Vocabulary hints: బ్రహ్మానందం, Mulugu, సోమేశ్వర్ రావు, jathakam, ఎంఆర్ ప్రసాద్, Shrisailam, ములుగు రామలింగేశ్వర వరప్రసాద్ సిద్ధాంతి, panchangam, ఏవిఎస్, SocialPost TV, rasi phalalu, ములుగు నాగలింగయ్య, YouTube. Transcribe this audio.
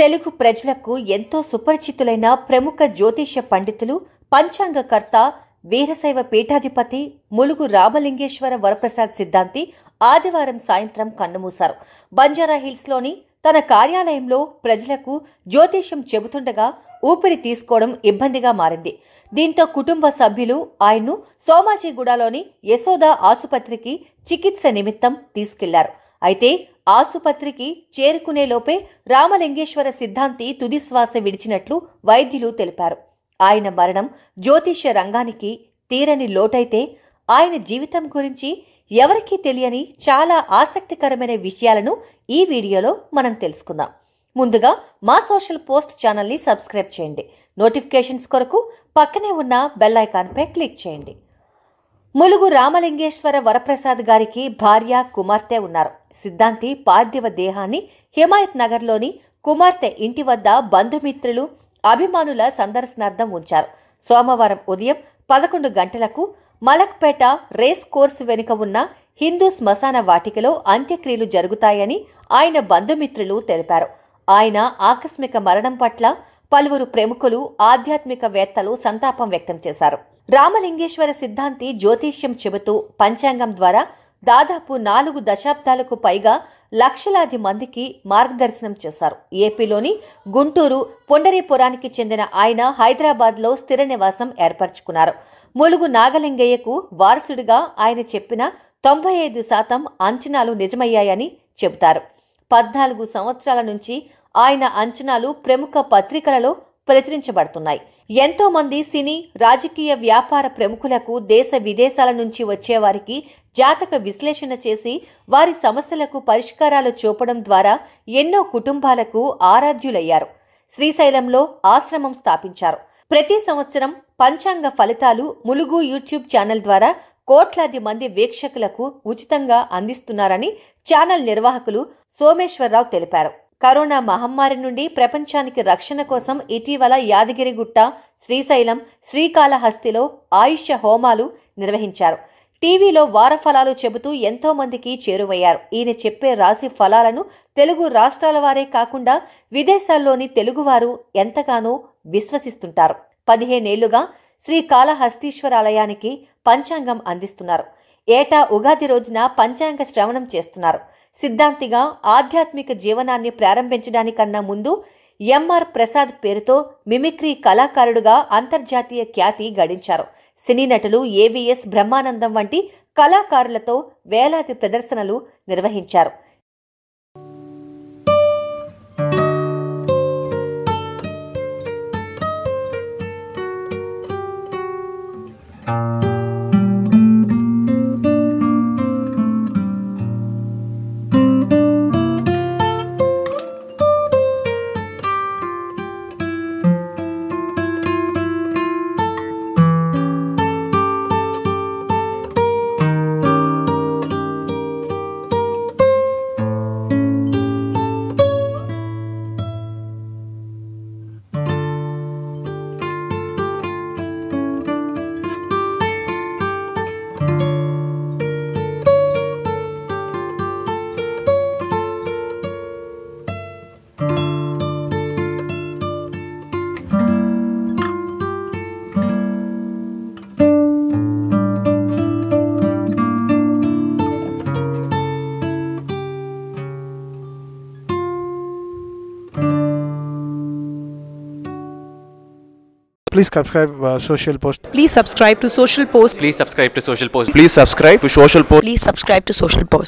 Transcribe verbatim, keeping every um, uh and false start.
తెలుగు ప్రజలకు ఎంతో సుపరిచితులైన ప్రముఖ జ్యోతిష్య పండితులు పంచాంగకర్త వీరశైవ పీఠాధిపతి ములుగు రామలింగేశ్వర వరప్రసాద్ సిద్ధాంతి ఆదివారం సాయంత్రం కన్నుమూశారు. బంజారా హిల్స్ లోని తన కార్యాలయంలో ప్రజలకు జ్యోతిష్యం చెబుతుండగా ఊపిరి తీసుకోవడం ఇబ్బందిగా మారింది. దీంతో కుటుంబ సభ్యులు ఆయన్ను సోమాజిగూడలోని యశోద ఆసుపత్రికి చికిత్స నిమిత్తం తీసుకెళ్లారు. అయితే ఆసుపత్రికి చేరుకునే లోపే రామలింగేశ్వర సిద్ధాంతి తుదిశ్వాస విడిచినట్లు వైద్యులు తెలిపారు. ఆయన మరణం జ్యోతిష్య రంగానికి తీరని లోటైతే ఆయన జీవితం గురించి ఎవరికీ తెలియని చాలా ఆసక్తికరమైన విషయాలను ఈ వీడియోలో మనం తెలుసుకుందాం. ముందుగా మా సోషల్ పోస్ట్ ఛానల్ని సబ్స్క్రైబ్ చేయండి. నోటిఫికేషన్స్ కొరకు పక్కనే ఉన్న బెల్ ఐకాన్పై క్లిక్ చేయండి. ములుగు రామలింగేశ్వర వరప్రసాద్ గారికి భార్య, కుమార్తె ఉన్నారు. సిద్ధాంతి పార్థివ దేహాన్ని హిమాయత్ నగర్లోని కుమార్తె ఇంటి వద్ద బంధుమిత్రులు, అభిమానుల సందర్శనార్థం ఉంచారు. సోమవారం ఉదయం పదకొండు గంటలకు మలక్పేట రేస్ కోర్సు వెనుక ఉన్న హిందూ శ్మశాన వాటికలో అంత్యక్రియలు జరుగుతాయని ఆయన బంధుమిత్రులు తెలిపారు. ఆయన ఆకస్మిక మరణం పట్ల పలువురు ప్రముఖులు, ఆధ్యాత్మికవేత్తలు సంతాపం వ్యక్తం చేశారు. రామలింగేశ్వర సిద్ధాంతి జ్యోతిష్యం చెబుతూ పంచాంగం ద్వారా దాదాపు నాలుగు దశాబ్దాలకు పైగా లక్షలాది మందికి మార్గదర్శనం చేశారు. ఏపీలోని గుంటూరు, పుండరీపురానికి చెందిన ఆయన హైదరాబాద్లో స్థిర నివాసం ఏర్పరచుకున్నారు. ములుగు నాగలింగయ్యకు వారసుడిగా ఆయన చెప్పిన తొంభై ఐదు శాతం అంచనాలు నిజమయ్యాయని చెబుతారు. పద్నాలుగు సంవత్సరాల నుంచి ఆయన అంచనాలు ప్రముఖ పత్రికలలో ప్రచురించబడుతున్నాయి. ఎంతో మంది సినీ, రాజకీయ, వ్యాపార ప్రముఖులకు దేశ విదేశాల నుంచి వచ్చేవారికి జాతక విశ్లేషణ చేసి వారి సమస్యలకు పరిష్కారాలు చూపడం ద్వారా ఎన్నో కుటుంబాలకు ఆరాధ్యులయ్యారు. శ్రీశైలంలో ఆశ్రమం స్థాపించారు. ప్రతి సంవత్సరం పంచాంగ ఫలితాలు ములుగు యూట్యూబ్ ఛానల్ ద్వారా కోట్లాది మంది వీక్షకులకు ఉచితంగా అందిస్తున్నారని ఛానల్ నిర్వాహకులు సోమేశ్వర్ రావు తెలిపారు. కరోనా మహమ్మారి నుండి ప్రపంచానికి రక్షణ కోసం ఇటీవల యాదగిరిగుట్ట, శ్రీశైలం, శ్రీకాళహస్తిలో ఆయుష్ హోమాలు నిర్వహించారు. టీవీలో వారఫలాలు చెబుతూ ఎంతో మందికి చేరువయ్యారు. ఈయన చెప్పే రాశి ఫలాలను తెలుగు రాష్ట్రాల వారే కాకుండా విదేశాల్లోని తెలుగువారు ఎంతగానో విశ్వసిస్తుంటారు. పదిహేనేళ్లుగా శ్రీకాళహస్తీశ్వర ఆలయానికి పంచాంగం అందిస్తున్నారు. ఏటా ఉగాది రోజున పంచాంగ శ్రవణం చేస్తున్నారు. సిద్ధాంతిగా ఆధ్యాత్మిక జీవనాన్ని ప్రారంభించడానికన్నా ముందు ఎంఆర్ ప్రసాద్ పేరుతో మిమిక్రీ కళాకారుడుగా అంతర్జాతీయ ఖ్యాతి గడించారు. సినీ నటులు ఏవిఎస్ బ్రహ్మానందం వంటి కళాకారులతో వేలాది ప్రదర్శనలు నిర్వహించారు. Please subscribe uh, Social Post. Please subscribe to Social Post. Please subscribe to Social Post. Please subscribe to Social Post. Please subscribe to Social Post.